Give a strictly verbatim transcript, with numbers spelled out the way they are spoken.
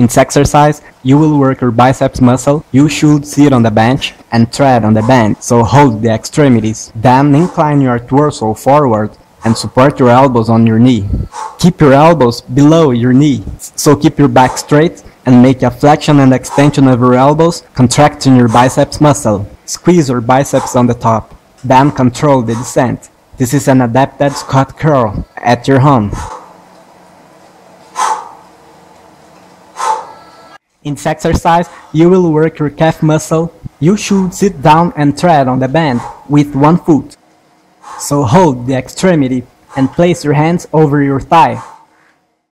In this exercise, you will work your biceps muscle. You should sit on the bench and tread on the band, so hold the extremities. Then incline your torso forward and support your elbows on your knee. Keep your elbows below your knee, so keep your back straight and make a flexion and extension of your elbows, contracting your biceps muscle. Squeeze your biceps on the top, then control the descent. This is an adapted Scott curl at your home. In this exercise, you will work your calf muscle. You should sit down and tread on the band with one foot. So hold the extremity and place your hands over your thigh.